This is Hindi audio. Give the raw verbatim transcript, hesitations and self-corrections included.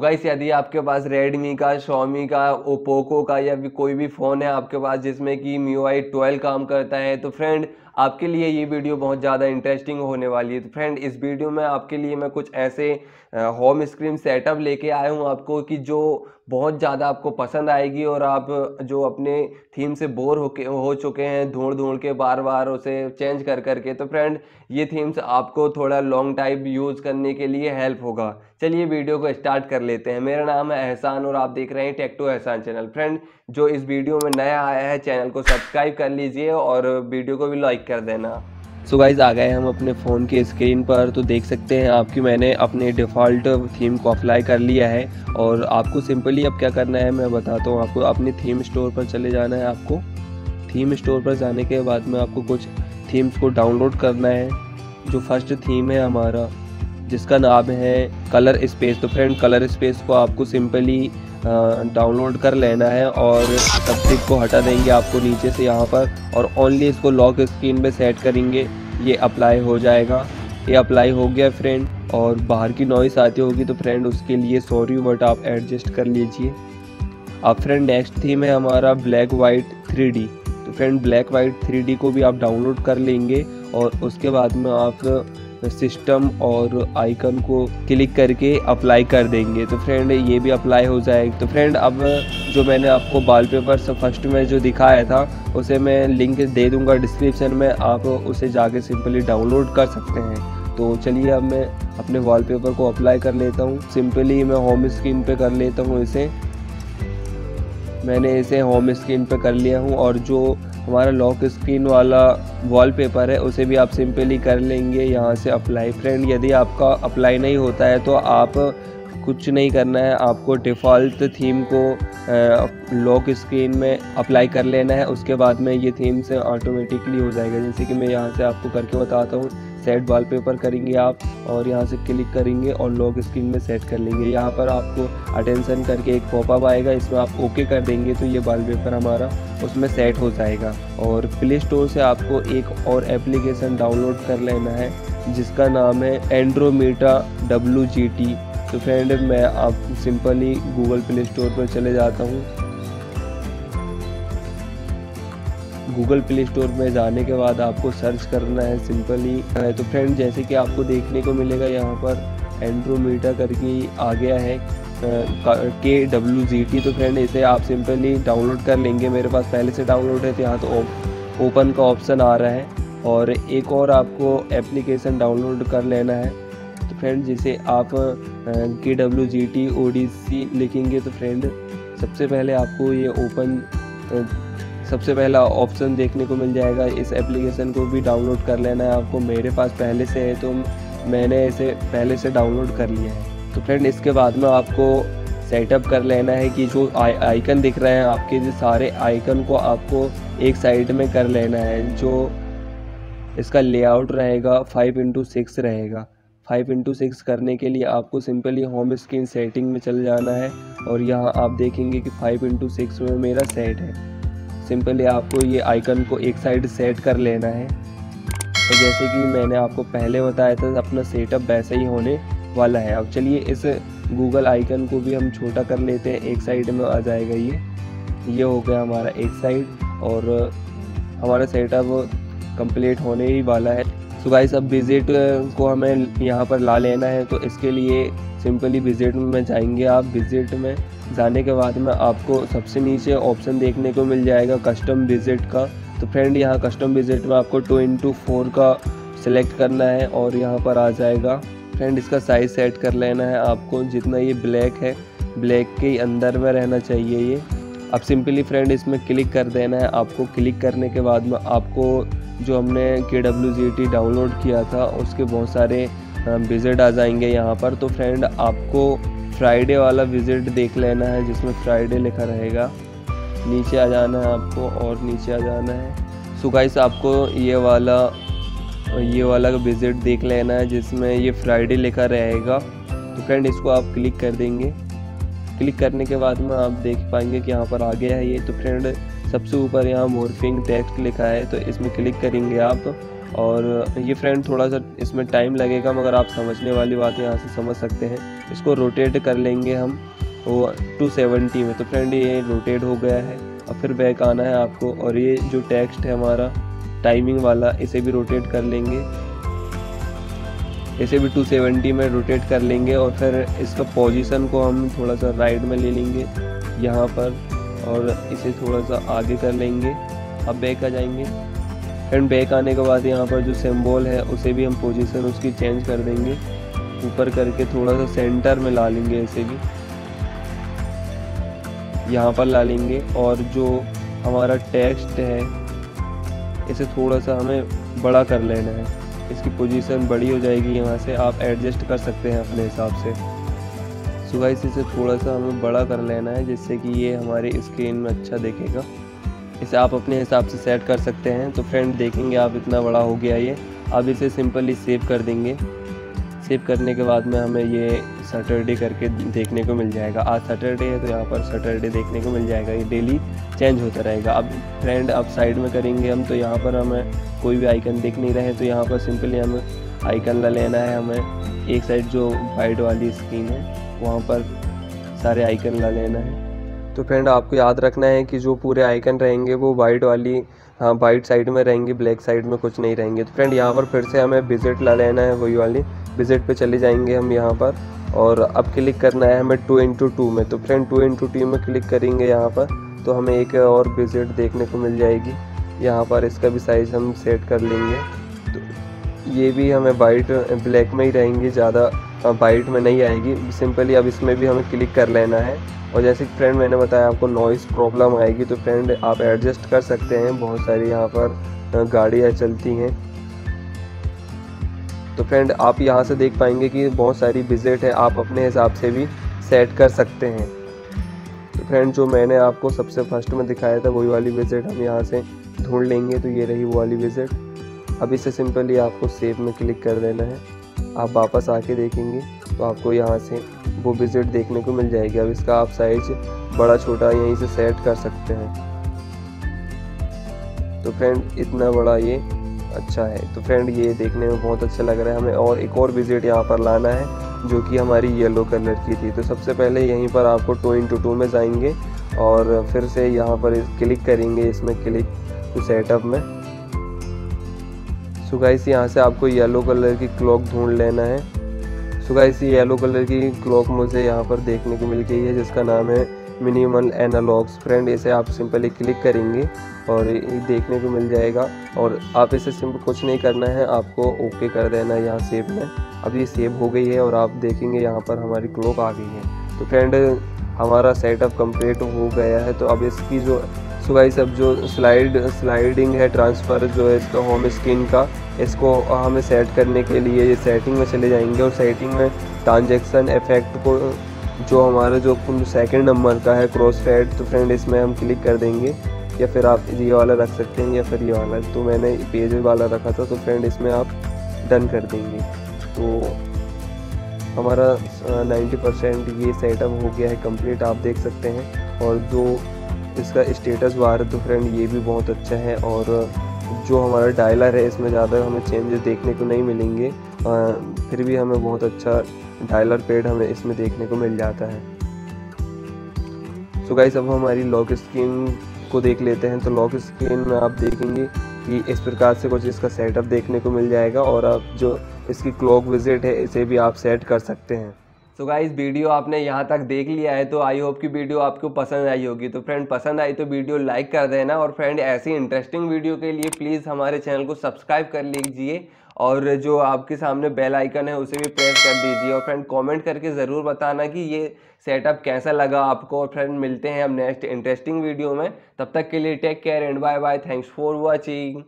तो गाइस यदि आपके पास रेडमी का, Xiaomi का, पोको का या भी कोई भी फ़ोन है आपके पास जिसमें कि M I U I twelve काम करता है, तो फ्रेंड आपके लिए ये वीडियो बहुत ज़्यादा इंटरेस्टिंग होने वाली है। तो फ्रेंड इस वीडियो में आपके लिए मैं कुछ ऐसे होम स्क्रीन सेटअप लेके आया हूँ आपको कि जो बहुत ज़्यादा आपको पसंद आएगी और आप जो अपने थीम से बोर होके हो चुके हैं ढूंढ ढूंढ के बार बार उसे चेंज कर करके, तो फ्रेंड ये थीम्स आपको थोड़ा लॉन्ग टाइम यूज़ करने के लिए हेल्प होगा। चलिए वीडियो को स्टार्ट कर लेते हैं। मेरा नाम है एहसान और आप देख रहे हैं tech to Ehsan channel. Friend जो इस वीडियो में नया आया है चैनल को सब्सक्राइब कर लीजिए और वीडियो को भी लाइक कर देना। सो गाइज आ गए हम अपने फ़ोन के स्क्रीन पर, तो देख सकते हैं आप कि मैंने अपने डिफ़ॉल्ट थीम को अप्लाई कर लिया है। और आपको सिंपली अब क्या करना है मैं बताता हूँ आपको। अपने थीम स्टोर पर चले जाना है आपको। थीम स्टोर पर जाने के बाद में आपको कुछ थीम्स को डाउनलोड करना है। जो फर्स्ट थीम है हमारा जिसका नाम है कलर स्पेस, तो फ्रेंड कलर स्पेस को आपको सिंपली डाउनलोड कर लेना है और सबसे को हटा देंगे आपको नीचे से यहाँ पर, और ओनली इसको लॉक स्क्रीन पे सेट करेंगे। ये अप्लाई हो जाएगा। ये अप्लाई हो गया फ्रेंड। और बाहर की नॉइस आती होगी तो फ्रेंड उसके लिए सॉरी बट आप एडजस्ट कर लीजिए। अब फ्रेंड नेक्स्ट थीम है हमारा ब्लैक वाइट थ्री, तो फ्रेंड ब्लैक वाइट थ्री को भी आप डाउनलोड कर लेंगे और उसके बाद में आप सिस्टम और आइकन को क्लिक करके अप्लाई कर देंगे, तो फ्रेंड ये भी अप्लाई हो जाएगा। तो फ्रेंड अब जो मैंने आपको वॉलपेपर से फर्स्ट में जो दिखाया था उसे मैं लिंक दे दूंगा डिस्क्रिप्शन में, आप उसे जाके सिंपली डाउनलोड कर सकते हैं। तो चलिए अब मैं अपने वॉलपेपर को अप्लाई कर लेता हूँ। सिंपली मैं होम स्क्रीन पर कर लेता हूँ इसे। मैंने इसे होम स्क्रीन पर कर लिया हूँ। और जो हमारा लॉक स्क्रीन वाला वॉलपेपर है उसे भी आप सिंपली कर लेंगे यहाँ से अप्लाई। फ्रेंड यदि आपका अप्लाई नहीं होता है तो आप कुछ नहीं करना है, आपको डिफ़ॉल्ट थीम को लॉक स्क्रीन में अप्लाई कर लेना है। उसके बाद में ये थीम से ऑटोमेटिकली हो जाएगा। जैसे कि मैं यहाँ से आपको करके बताता हूँ। सेट वॉलपेपर करेंगे आप और यहाँ से क्लिक करेंगे और लॉक स्क्रीन में सेट कर लेंगे। यहाँ पर आपको अटेंशन करके एक पॉपअप आएगा, इसमें आप ओके कर देंगे तो ये वॉलपेपर हमारा उसमें सेट हो जाएगा। और प्ले स्टोर से आपको एक और एप्लीकेशन डाउनलोड कर लेना है जिसका नाम है एंड्रोमेडा डब्ल्यू जी टी। तो फ्रेंड मैं आप सिंपली गूगल प्ले स्टोर पर चले जाता हूँ। गूगल प्ले स्टोर में जाने के बाद आपको सर्च करना है सिंपली। तो फ्रेंड जैसे कि आपको देखने को मिलेगा यहाँ पर एंड्रोमेडा करके आ गया है के डब्ल्यू जी टी। तो फ्रेंड इसे आप सिंपली डाउनलोड कर लेंगे। मेरे पास पहले से डाउनलोड है तो यहाँ तो ओपन का ऑप्शन आ रहा है। और एक और आपको एप्लीकेशन डाउनलोड कर लेना है। तो फ्रेंड जिसे आप K W G T O D C लिखेंगे तो फ्रेंड सबसे पहले आपको ये ओपन सबसे पहला ऑप्शन देखने को मिल जाएगा। इस एप्लीकेशन को भी डाउनलोड कर लेना है आपको। मेरे पास पहले से है तो मैंने इसे पहले से डाउनलोड कर लिया है। तो फ्रेंड इसके बाद में आपको सेटअप कर लेना है कि जो आ, आइकन दिख रहे हैं आपके, जो सारे आइकन को आपको एक साइड में कर लेना है। जो इसका लेआउट रहेगा फाइव इंटू सिक्स रहेगा। फाइव इंटू सिक्स करने के लिए आपको सिंपली होम स्क्रीन सेटिंग में चले जाना है और यहाँ आप देखेंगे कि फाइव इंटू सिक्स में मेरा सेट है। सिंपली आपको ये आइकन को एक साइड सेट कर लेना है। तो जैसे कि मैंने आपको पहले बताया था अपना सेटअप वैसे ही होने वाला है। अब चलिए इस गूगल आइकन को भी हम छोटा कर लेते हैं, एक साइड में आ जाएगा। ये ये हो गया हमारा एक साइड और हमारा सेटअप कंप्लीट होने ही वाला है। सो गाइस अब विजिट को हमें यहाँ पर ला लेना है। तो इसके लिए सिंपली विजिट में जाएंगे आप। विजिट में जाने के बाद में आपको सबसे नीचे ऑप्शन देखने को मिल जाएगा कस्टम विजिट का। तो फ्रेंड यहाँ कस्टम विजिट में आपको टू इंटू फोर का सिलेक्ट करना है और यहाँ पर आ जाएगा। फ्रेंड इसका साइज़ सेट कर लेना है आपको। जितना ये ब्लैक है ब्लैक के अंदर में रहना चाहिए ये। अब सिंपली फ्रेंड इसमें क्लिक कर देना है आपको। क्लिक करने के बाद में आपको जो हमने के डब्ल्यू जी टी डाउनलोड किया था उसके बहुत सारे विजिट आ जाएंगे यहाँ पर। तो फ्रेंड आपको फ्राइडे वाला विजिट देख लेना है जिसमें फ्राइडे लिखा रहेगा। नीचे आ जाना है आपको और नीचे आ जाना है। सो गाइस आपको ये वाला ये वाला विजिट देख लेना है जिसमें ये फ्राइडे लिखा रहेगा। तो फ्रेंड इसको आप क्लिक कर देंगे। क्लिक करने के बाद में आप देख पाएंगे कि यहाँ पर आ गया है ये। तो फ्रेंड सबसे ऊपर यहाँ मोर्फिंग टेक्स्ट लिखा है तो इसमें क्लिक करेंगे आप और ये फ्रेंड थोड़ा सा इसमें टाइम लगेगा, मगर आप समझने वाली बातें यहाँ से समझ सकते हैं। इसको रोटेट कर लेंगे हम वो टू सेवेंटी में। तो फ्रेंड ये रोटेट हो गया है। और फिर बैक आना है आपको, और ये जो टेक्स्ट है हमारा टाइमिंग वाला, इसे भी रोटेट कर लेंगे, इसे भी टू सेवेंटी में रोटेट कर लेंगे। और फिर इसका पोजीशन को हम थोड़ा सा राइट में ले लेंगे यहाँ पर, और इसे थोड़ा सा आगे कर लेंगे। अब बैक आ जाएंगे। फ्रेंड बैक आने के बाद यहाँ पर जो सिंबल है उसे भी हम पोजीशन उसकी चेंज कर देंगे, ऊपर करके थोड़ा सा सेंटर में ला लेंगे, इसे भी यहाँ पर ला लेंगे। और जो हमारा टेक्स्ट है इसे थोड़ा सा हमें बड़ा कर लेना है, इसकी पोजीशन बड़ी हो जाएगी। यहाँ से आप एडजस्ट कर सकते हैं अपने हिसाब से। सो गाइस इसे थोड़ा सा हमें बड़ा कर लेना है जिससे कि ये हमारे स्क्रीन में अच्छा देखेगा। इसे आप अपने हिसाब से सेट कर सकते हैं। तो फ्रेंड देखेंगे आप इतना बड़ा हो गया ये। अब इसे सिंपली सेव कर देंगे। सेव करने के बाद में हमें ये सैटरडे करके देखने को मिल जाएगा। आज सैटरडे है तो यहाँ पर सैटरडे देखने को मिल जाएगा। ये डेली चेंज होता रहेगा। अब फ्रेंड अब साइड में करेंगे हम, तो यहाँ पर हमें कोई भी आइकन दिख नहीं रहे, तो यहाँ पर सिंपली हमें आइकन ला लेना है। हमें एक साइड जो वाइट वाली स्क्रीन है वहाँ पर सारे आइकन ला लेना है। तो फ्रेंड आपको याद रखना है कि जो पूरे आइकन रहेंगे वो वाइट वाली, हाँ वाइट साइड में रहेंगे, ब्लैक साइड में कुछ नहीं रहेंगे। तो फ्रेंड यहाँ पर फिर से हमें विजिट ला लेना है, वही वाली विजिट पे चले जाएंगे हम यहाँ पर। और अब क्लिक करना है हमें टू इंटू टू में। तो फ्रेंड टू इंटू टू में क्लिक करेंगे यहाँ पर, तो हमें एक और विजिट देखने को मिल जाएगी। यहाँ पर इसका भी साइज़ हम सेट कर लेंगे। तो ये भी हमें वाइट ब्लैक में ही रहेंगी, ज़्यादा वाइट में नहीं आएगी। सिंपली अब इसमें भी हमें क्लिक कर लेना है। और जैसे कि फ्रेंड मैंने बताया आपको नॉइज़ प्रॉब्लम आएगी, तो फ्रेंड आप एडजस्ट कर सकते हैं। बहुत सारी यहाँ पर गाड़ियाँ चलती हैं, तो फ्रेंड आप यहाँ से देख पाएंगे कि बहुत सारी विजिट है। आप अपने हिसाब से भी सेट कर सकते हैं। तो फ्रेंड जो मैंने आपको सबसे फर्स्ट में दिखाया था वही वाली विजिट हम यहाँ से ढूंढ लेंगे। तो ये रही वो वाली विजिट। अब इसे सिंपली आपको सेव में क्लिक कर देना है। आप वापस आके देखेंगे तो आपको यहाँ से वो विजिट देखने को मिल जाएगी। अब इसका आप साइज बड़ा छोटा यहीं से सेट कर सकते हैं। तो फ्रेंड इतना बड़ा ये अच्छा है। तो फ्रेंड ये देखने में बहुत अच्छा लग रहा है हमें। और एक और विजिट यहाँ पर लाना है जो कि हमारी येलो कलर की थी। तो सबसे पहले यहीं पर आपको टू इंटू टू में जाएंगे और फिर से यहाँ पर क्लिक करेंगे, इसमें क्लिक टू सेटअप में। सो गाइस यहाँ से आपको येलो कलर की क्लॉक ढूंढ लेना है। सो गाइस ये येलो कलर की क्लॉक मुझे यहाँ पर देखने को मिल गई है, जिसका नाम है मिनिमल एनालॉग्स। फ्रेंड इसे आप सिंपली क्लिक करेंगे और देखने को मिल जाएगा। और आप इसे सिंपल कुछ नहीं करना है, आपको ओके कर देना है यहाँ सेव में। अब ये सेव हो गई है और आप देखेंगे यहाँ पर हमारी क्लॉक आ गई है। तो फ्रेंड हमारा सेटअप कंप्लीट हो गया है। तो अब इसकी जो सुगाई सब जो स्लाइड स्लाइडिंग है, ट्रांसफ़र जो है इसका होम स्क्रीन का, इसको हमें सेट करने के लिए ये सेटिंग में चले जाएंगे। और सेटिंग में ट्रांजेक्शन इफेक्ट को जो हमारा जो सेकंड नंबर का है क्रॉस फेड, तो फ्रेंड इसमें हम क्लिक कर देंगे। या फिर आप ये वाला रख सकते हैं या फिर ये वाला, तो मैंने पेज वाला रखा था। तो फ्रेंड इसमें आप डन कर देंगे। तो हमारा नाइन्टी परसेंट ये सेटअप हो गया है कंप्लीट, आप देख सकते हैं। और जो इसका स्टेटस बार, तो फ्रेंड ये भी बहुत अच्छा है। और जो हमारा डायलर है इसमें ज़्यादा हमें चेंजेस देखने को नहीं मिलेंगे, आ, फिर भी हमें बहुत अच्छा डायलर पेड हमें इसमें देखने को मिल जाता है। सो गाइस अब हमारी लॉक स्क्रीन को देख लेते हैं। तो लॉक स्क्रीन में आप देखेंगे कि इस प्रकार से कुछ इसका सेटअप देखने को मिल जाएगा। और आप जो इसकी क्लॉक विजिट है इसे भी आप सेट कर सकते हैं। सो गाइस वीडियो आपने यहाँ तक देख लिया है, तो आई होप कि वीडियो आपको पसंद आई होगी। तो फ्रेंड पसंद आई तो वीडियो लाइक कर देना। और फ्रेंड ऐसी इंटरेस्टिंग वीडियो के लिए प्लीज़ हमारे चैनल को सब्सक्राइब कर लीजिए, और जो आपके सामने बेल आइकन है उसे भी प्रेस कर दीजिए। और फ्रेंड कमेंट करके ज़रूर बताना कि ये सेटअप कैसा लगा आपको। और फ्रेंड मिलते हैं हम नेक्स्ट इंटरेस्टिंग वीडियो में। तब तक के लिए take care and bye bye. Thanks for watching.